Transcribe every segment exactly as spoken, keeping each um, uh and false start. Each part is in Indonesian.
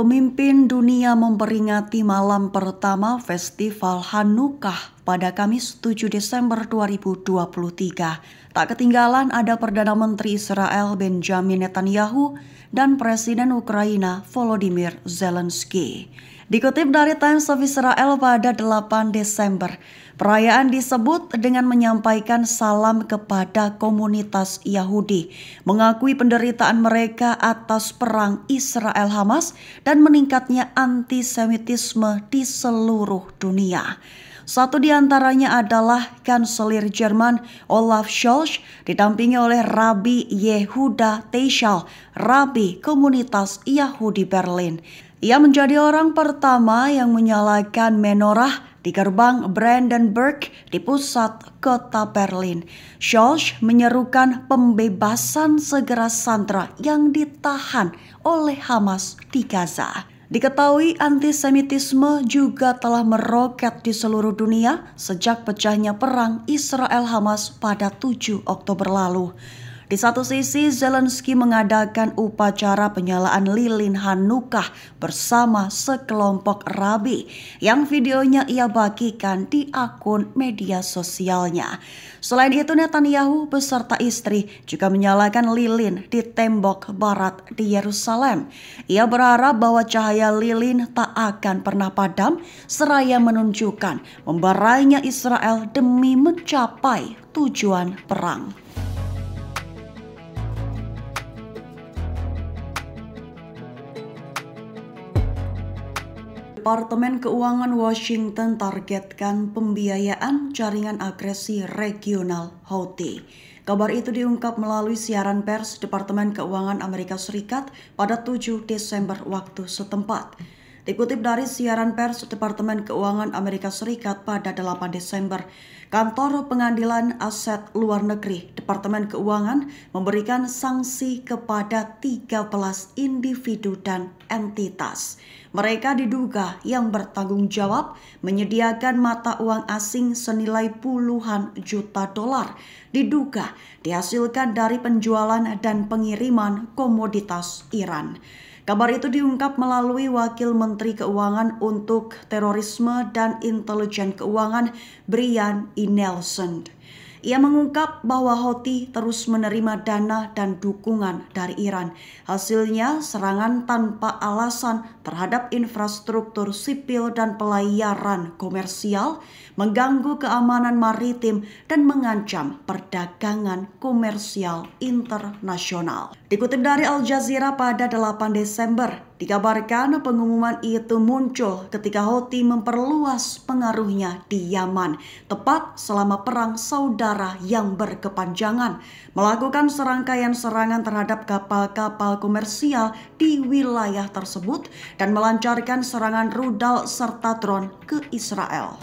Pemimpin dunia memperingati malam pertama Festival Hanukkah pada Kamis tujuh Desember dua ribu dua puluh tiga. Tak ketinggalan ada Perdana Menteri Israel Benjamin Netanyahu dan Presiden Ukraina Volodymyr Zelensky. Dikutip dari Times of Israel pada delapan Desember, perayaan disebut dengan menyampaikan salam kepada komunitas Yahudi, mengakui penderitaan mereka atas perang Israel-Hamas dan meningkatnya antisemitisme di seluruh dunia. Satu di antaranya adalah Kanselir Jerman Olaf Scholz didampingi oleh Rabbi Yehuda Teishal, Rabbi Komunitas Yahudi Berlin. Ia menjadi orang pertama yang menyalakan menorah di gerbang Brandenburg di pusat kota Berlin. Scholz menyerukan pembebasan segera sandera yang ditahan oleh Hamas di Gaza. Diketahui antisemitisme juga telah meroket di seluruh dunia sejak pecahnya perang Israel-Hamas pada tujuh Oktober lalu. Di satu sisi, Zelensky mengadakan upacara penyalaan lilin Hanukkah bersama sekelompok rabi yang videonya ia bagikan di akun media sosialnya. Selain itu, Netanyahu beserta istri juga menyalakan lilin di tembok barat di Yerusalem. Ia berharap bahwa cahaya lilin tak akan pernah padam seraya menunjukkan membarainya Israel demi mencapai tujuan perang. Departemen Keuangan Washington targetkan pembiayaan jaringan agresi regional Houthi. Kabar itu diungkap melalui siaran pers Departemen Keuangan Amerika Serikat pada tujuh Desember waktu setempat. Dikutip dari siaran pers Departemen Keuangan Amerika Serikat pada delapan Desember, Kantor Pengadilan Aset Luar Negeri Departemen Keuangan memberikan sanksi kepada tiga belas individu dan entitas. Mereka diduga yang bertanggung jawab menyediakan mata uang asing senilai puluhan juta dolar. Diduga dihasilkan dari penjualan dan pengiriman komoditas Iran. Kabar itu diungkap melalui Wakil Menteri Keuangan untuk Terorisme dan Intelijen Keuangan Brian E. Nelson. Ia mengungkap bahwa Houthi terus menerima dana dan dukungan dari Iran. Hasilnya, serangan tanpa alasan terhadap infrastruktur sipil dan pelayaran komersial, mengganggu keamanan maritim, dan mengancam perdagangan komersial internasional. Dikutip dari Al Jazeera pada delapan Desember, dikabarkan pengumuman itu muncul ketika Houthi memperluas pengaruhnya di Yaman, tepat selama perang saudara yang berkepanjangan, melakukan serangkaian serangan terhadap kapal-kapal komersial di wilayah tersebut dan melancarkan serangan rudal serta drone ke Israel.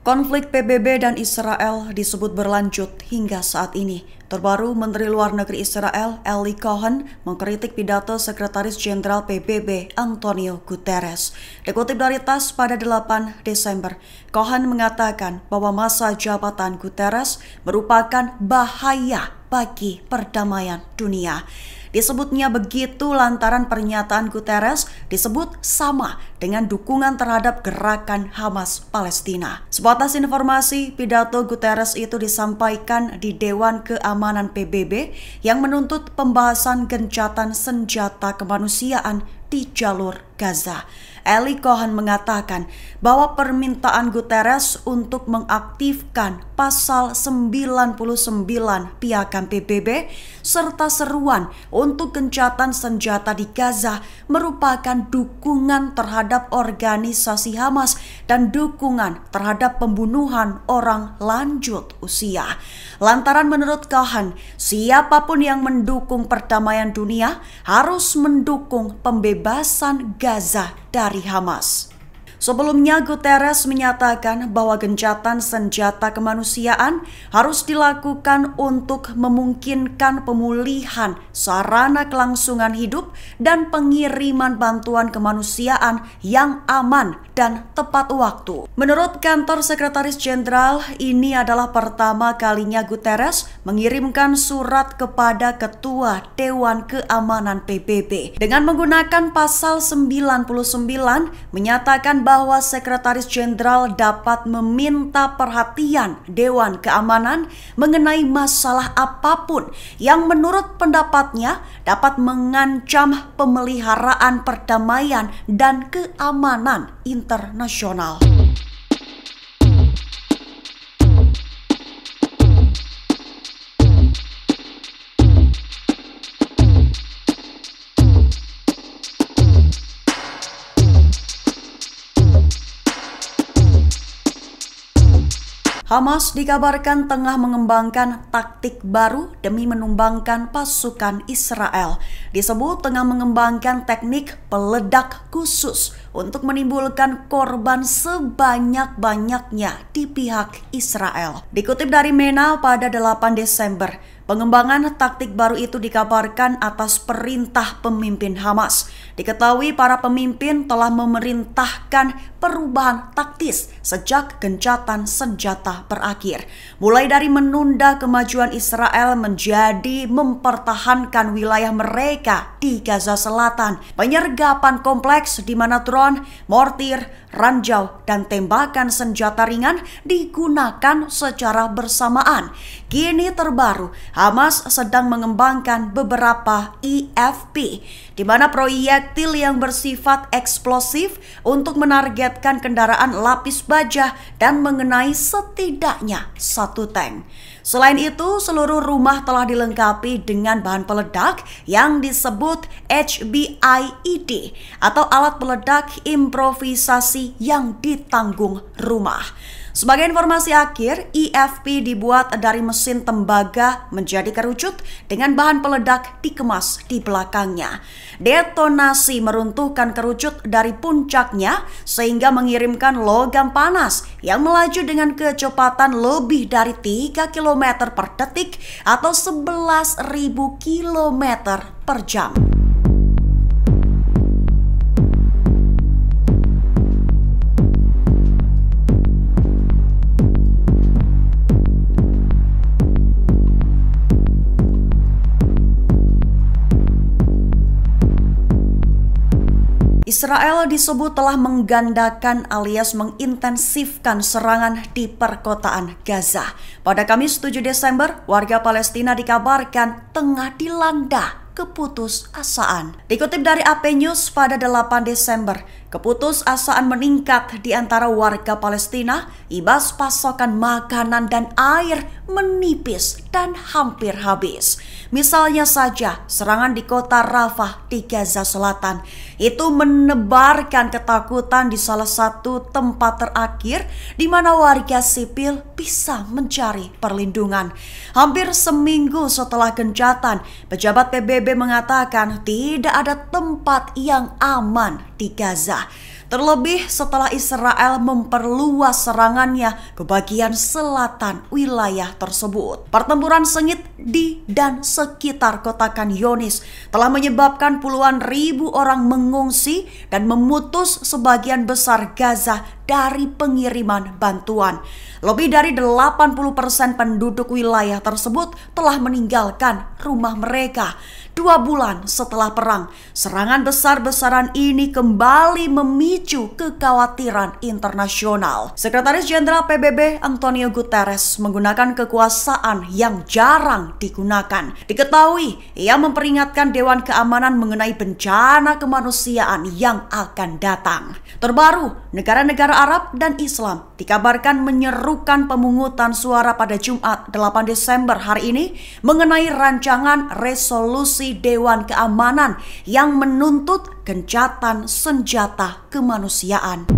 Konflik P B B dan Israel disebut berlanjut hingga saat ini. Terbaru, Menteri Luar Negeri Israel Eli Cohen mengkritik pidato Sekretaris Jenderal P B B Antonio Guterres. Dikutip dari T A S pada delapan Desember, Cohen mengatakan bahwa masa jabatan Guterres merupakan bahaya bagi perdamaian dunia. Disebutnya begitu lantaran pernyataan Guterres disebut sama dengan dukungan terhadap gerakan Hamas Palestina. Sebatas informasi, pidato Guterres itu disampaikan di Dewan Keamanan P B B yang menuntut pembahasan gencatan senjata kemanusiaan di jalur Gaza. Eli Cohen mengatakan bahwa permintaan Guterres untuk mengaktifkan pasal sembilan puluh sembilan piagam P B B serta seruan untuk gencatan senjata di Gaza merupakan dukungan terhadap organisasi Hamas dan dukungan terhadap pembunuhan orang lanjut usia. Lantaran menurut Cohen, siapapun yang mendukung perdamaian dunia harus mendukung pembebasan Gaza dari Hamas. Sebelumnya, Guterres menyatakan bahwa gencatan senjata kemanusiaan harus dilakukan untuk memungkinkan pemulihan sarana kelangsungan hidup dan pengiriman bantuan kemanusiaan yang aman dan tepat waktu. Menurut kantor Sekretaris Jenderal, ini adalah pertama kalinya Guterres mengirimkan surat kepada Ketua Dewan Keamanan P B B dengan menggunakan pasal sembilan puluh sembilan menyatakan bahwa Sekretaris Jenderal dapat meminta perhatian Dewan Keamanan mengenai masalah apapun yang menurut pendapatnya dapat mengancam pemeliharaan perdamaian dan keamanan internasional. Hamas dikabarkan tengah mengembangkan taktik baru demi menumbangkan pasukan Israel. Disebut tengah mengembangkan teknik peledak khusus untuk menimbulkan korban sebanyak-banyaknya di pihak Israel. Dikutip dari MENA pada delapan Desember, pengembangan taktik baru itu dikabarkan atas perintah pemimpin Hamas. Diketahui para pemimpin telah memerintahkan perubahan taktis sejak gencatan senjata berakhir. Mulai dari menunda kemajuan Israel menjadi mempertahankan wilayah mereka di Gaza Selatan, penyergapan kompleks di mana drone, mortir, ranjau, dan tembakan senjata ringan digunakan secara bersamaan. Kini terbaru, Hamas sedang mengembangkan beberapa I F P, di mana proyektil yang bersifat eksplosif untuk menargetkan kendaraan lapis baja dan mengenai setidaknya satu tank. Selain itu, seluruh rumah telah dilengkapi dengan bahan peledak yang disebut H B I E D atau alat peledak improvisasi yang ditanggung rumah. Sebagai informasi akhir, I F P dibuat dari mesin tembaga menjadi kerucut dengan bahan peledak dikemas di belakangnya. Detonasi meruntuhkan kerucut dari puncaknya sehingga mengirimkan logam panas yang melaju dengan kecepatan lebih dari tiga kilometer per detik atau sebelas ribu kilometer per jam. Israel disebut telah menggandakan alias mengintensifkan serangan di perkotaan Gaza. Pada Kamis tujuh Desember, warga Palestina dikabarkan tengah dilanda keputusasaan. Dikutip dari A P News pada delapan Desember, keputusasaan meningkat di antara warga Palestina imbas pasokan makanan dan air menipis dan hampir habis. Misalnya saja serangan di kota Rafah di Gaza Selatan itu menebarkan ketakutan di salah satu tempat terakhir di mana warga sipil bisa mencari perlindungan. Hampir seminggu setelah gencatan, pejabat P B B mengatakan tidak ada tempat yang aman di Gaza. Terlebih setelah Israel memperluas serangannya ke bagian selatan wilayah tersebut. Pertempuran sengit di dan sekitar kota Khan Yunis telah menyebabkan puluhan ribu orang mengungsi dan memutus sebagian besar Gaza dari pengiriman bantuan. Lebih dari delapan puluh persen penduduk wilayah tersebut telah meninggalkan rumah mereka. Dua bulan setelah perang, serangan besar-besaran ini kembali memicu kekhawatiran internasional. Sekretaris Jenderal P B B Antonio Guterres menggunakan kekuasaan yang jarang digunakan. Diketahui, ia memperingatkan Dewan Keamanan mengenai bencana kemanusiaan yang akan datang. Terbaru, negara-negara Arab dan Islam dikabarkan menyerukan pemungutan suara pada Jumat delapan Desember hari ini mengenai rancangan resolusi Dewan Keamanan yang menuntut gencatan senjata kemanusiaan.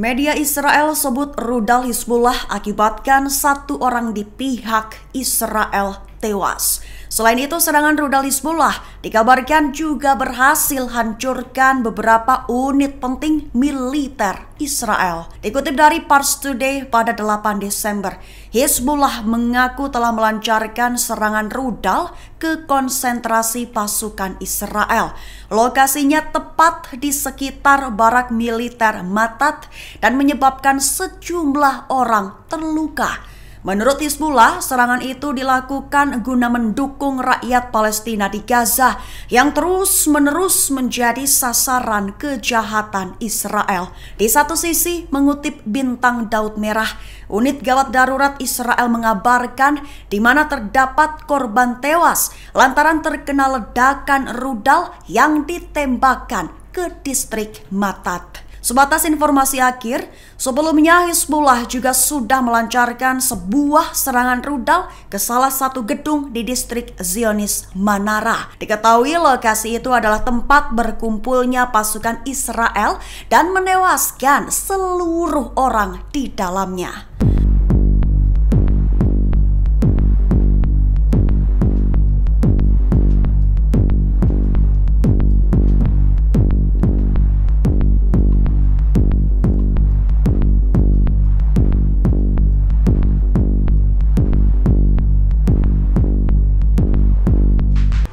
Media Israel sebut rudal Hizbullah akibatkan satu orang di pihak Israel tewas. Selain itu, serangan rudal Hizbullah dikabarkan juga berhasil hancurkan beberapa unit penting militer Israel. Dikutip dari Pars Today pada delapan Desember, Hizbullah mengaku telah melancarkan serangan rudal ke konsentrasi pasukan Israel. Lokasinya tepat di sekitar barak militer Matat dan menyebabkan sejumlah orang terluka. Menurut Hizbullah, serangan itu dilakukan guna mendukung rakyat Palestina di Gaza yang terus-menerus menjadi sasaran kejahatan Israel. Di satu sisi, mengutip Bintang Daud Merah, Unit Gawat Darurat Israel mengabarkan di mana terdapat korban tewas lantaran terkena ledakan rudal yang ditembakkan ke distrik Matat. Sebatas informasi akhir, sebelumnya Hizbullah juga sudah melancarkan sebuah serangan rudal ke salah satu gedung di distrik Zionis Manara. Diketahui lokasi itu adalah tempat berkumpulnya pasukan Israel dan menewaskan seluruh orang di dalamnya.